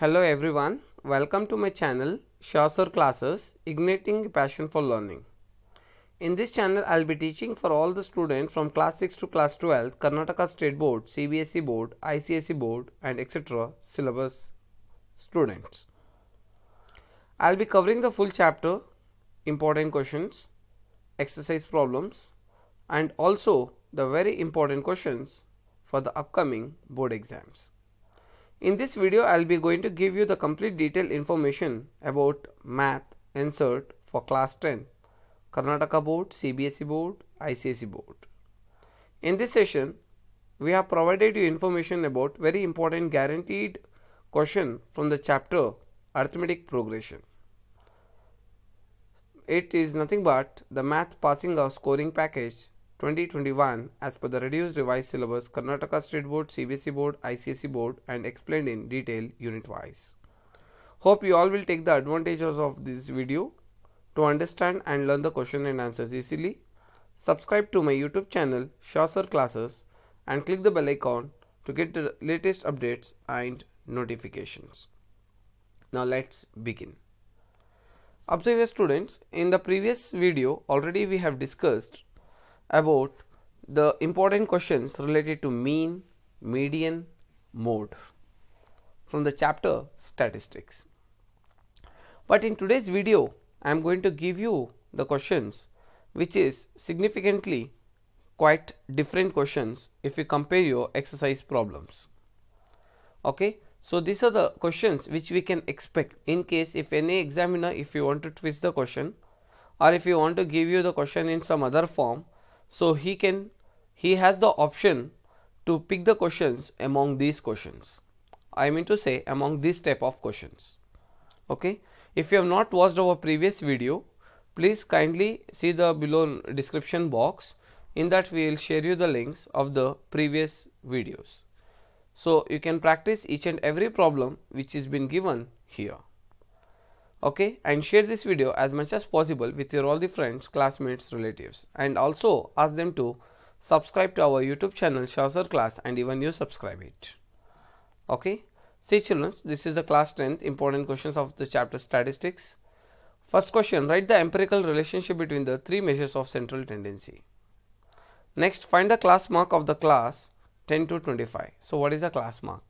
Hello everyone, welcome to my channel Shah Sir Classes, Igniting Passion for Learning. In this channel I will be teaching for all the students from class 6 to class 12 Karnataka State Board, CBSE Board, ICSE Board and etc. syllabus students. I will be covering the full chapter, important questions, exercise problems and also the very important questions for the upcoming board exams. In this video, I will be going to give you the complete detailed information about math NCERT for class 10, Karnataka board, CBSE board, ICSE board. In this session, we have provided you information about very important guaranteed question from the chapter arithmetic progression. It is nothing but the math passing or scoring package 2021 as per the reduced revised syllabus Karnataka State Board, CBSE Board, ICSE Board and explained in detail unit wise. Hope you all will take the advantages of this video to understand and learn the question and answers easily. Subscribe to my YouTube channel Shah Sir Classes and click the bell icon to get the latest updates and notifications. Now let's begin. Observe students, in the previous video already we have discussed about the important questions related to mean, median, mode from the chapter statistics. But in today's video, I am going to give you the questions which is significantly quite different questions if you compare your exercise problems. Okay, so these are the questions which we can expect in case if any examiner, if you want to twist the question or if you want to give you the question in some other form, so he has the option to pick the questions among these questions. I mean to say among these type of questions. Okay. If you have not watched our previous video, please kindly see the below description box. In that we will share you the links of the previous videos. So you can practice each and every problem which has been given here. Okay, and share this video as much as possible with your all the friends, classmates, relatives, and also ask them to subscribe to our YouTube channel Shah Sir Class and even you subscribe it. Okay, see children, this is the class 10th important questions of the chapter statistics. First question, write the empirical relationship between the three measures of central tendency. Next, find the class mark of the class 10 to 25. So what is the class mark?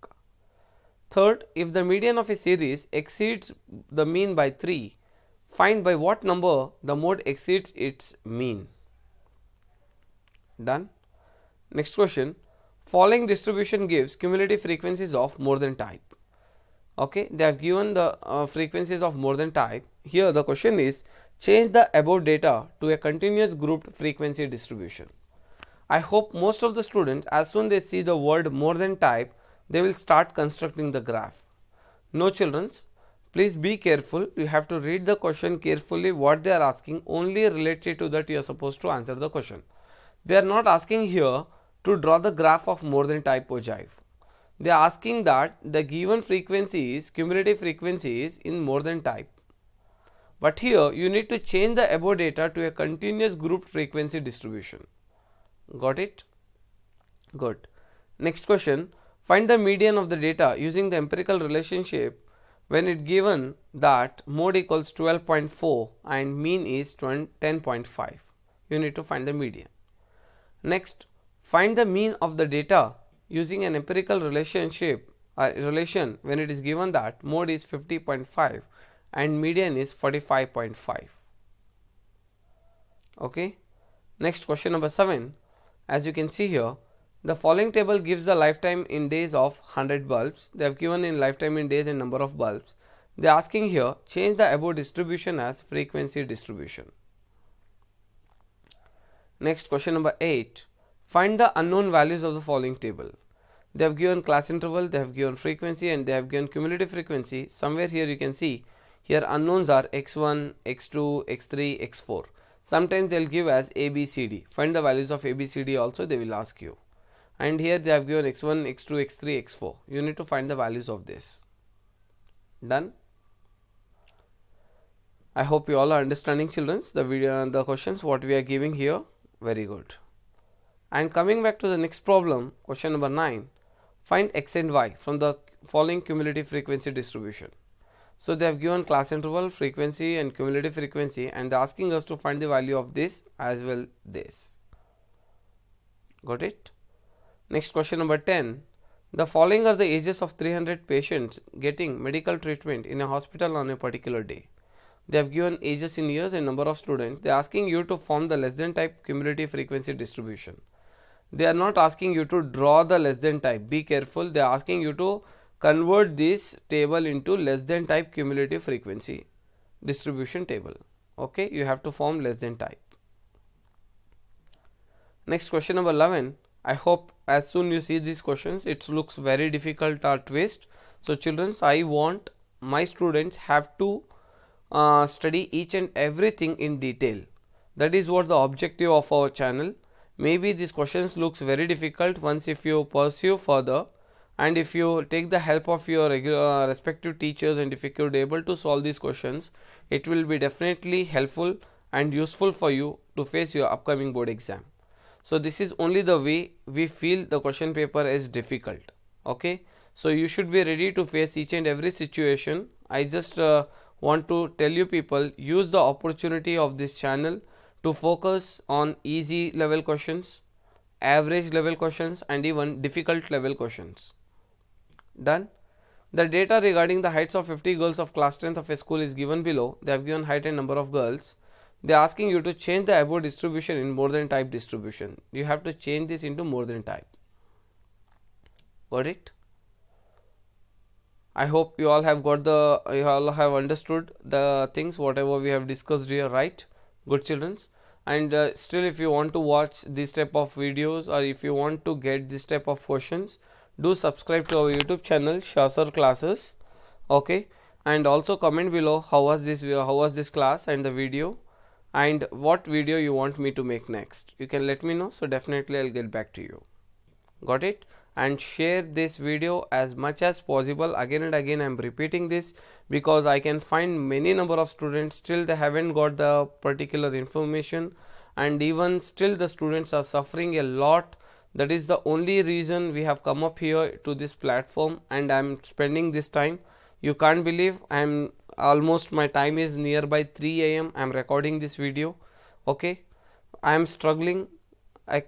Third, if the median of a series exceeds the mean by 3, find by what number the mode exceeds its mean. Done. Next question, following distribution gives cumulative frequencies of more than type. Okay, they have given the frequencies of more than type. Here the question is, change the above data to a continuous grouped frequency distribution. I hope most of the students, as soon they see the word more than type, they will start constructing the graph. No children, please be careful. You have to read the question carefully, what they are asking, only related to that you are supposed to answer the question. They are not asking here to draw the graph of more than type ogive. They are asking that the given frequencies, cumulative frequencies in more than type. But here you need to change the above data to a continuous grouped frequency distribution. Got it? Good. Next question. Find the median of the data using the empirical relationship when it given that mode equals 12.4 and mean is 10.5. You need to find the median. Next, find the mean of the data using an empirical relationship relation when it is given that mode is 50.5 and median is 45.5. Okay. Next, question number 7. As you can see here, the following table gives the lifetime in days of 100 bulbs. They have given in lifetime in days and number of bulbs. They are asking here, change the above distribution as frequency distribution. Next, question number 8. Find the unknown values of the following table. They have given class interval, they have given frequency and they have given cumulative frequency. Somewhere here you can see, here unknowns are x1, x2, x3, x4. Sometimes they will give as A, B, C, D. Find the values of A, B, C, D also they will ask you. And here they have given x1, x2, x3, x4. You need to find the values of this. Done. I hope you all are understanding children, the video and the questions what we are giving here. Very good. And coming back to the next problem, question number 9. Find x and y from the following cumulative frequency distribution. So they have given class interval, frequency and cumulative frequency, and they are asking us to find the value of this as well this. Got it? Next question number 10. The following are the ages of 300 patients getting medical treatment in a hospital on a particular day. They have given ages in years and number of students. They are asking you to form the less than type cumulative frequency distribution. They are not asking you to draw the less than type. Be careful. They are asking you to convert this table into less than type cumulative frequency distribution table. Okay, you have to form less than type. Next question number 11. I hope as soon you see these questions, it looks very difficult or twist. So children, I want my students have to study each and everything in detail. That is what the objective of our channel. Maybe these questions looks very difficult once if you pursue further and if you take the help of your respective teachers, and if you are able to solve these questions, it will be definitely helpful and useful for you to face your upcoming board exam. So this is only the way we feel the question paper is difficult. Okay, so you should be ready to face each and every situation. I just want to tell you people, use the opportunity of this channel to focus on easy level questions, average level questions and even difficult level questions. Done. The data regarding the heights of 50 girls of class 10th of a school is given below. They have given height and number of girls. They are asking you to change the above distribution in more than type distribution. You have to change this into more than type. Got it? I hope you all have got the, you all have understood the things whatever we have discussed here, right? Good children. And still if you want to watch this type of videos or if you want to get this type of questions, do subscribe to our YouTube channel Shah Sir Classes. Okay, and also comment below how was this class and the video, and what video you want me to make next. You can let me know, so definitely I'll get back to you. Got it? And share this video as much as possible. Again and again I am repeating this because I can find many number of students still they haven't got the particular information, and even still the students are suffering a lot. That is the only reason we have come up here to this platform, and I am spending this time. You can't believe I am almost, my time is nearby 3 AM I am recording this video. Okay, I am struggling. I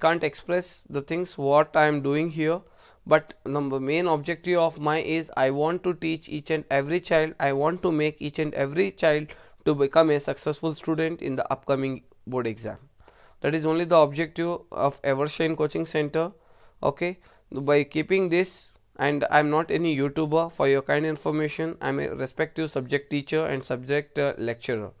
can't express the things what I am doing here, but the main objective of my is I want to teach each and every child. I want to make each and every child to become a successful student in the upcoming board exam. That is only the objective of Ever Shine Coaching Center. Okay, by keeping this, and I am not any YouTuber. For your kind information, I am a respective subject teacher and subject lecturer.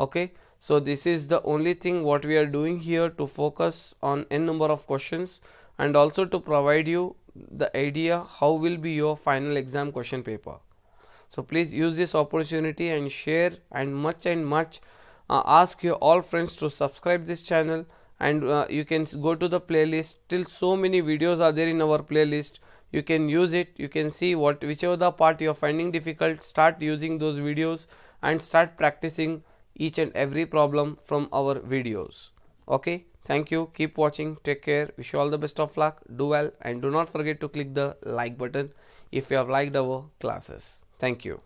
Okay. So this is the only thing what we are doing here, to focus on n number of questions and also to provide you the idea how will be your final exam question paper. So please use this opportunity and share and much ask your all friends to subscribe this channel, and you can go to the playlist. Till so many videos are there in our playlist. You can use it. You can see whichever the part you are finding difficult, start using those videos and start practicing each and every problem from our videos. Okay, thank you. Keep watching. Take care. Wish you all the best of luck. Do well and do not forget to click the like button if you have liked our classes. Thank you.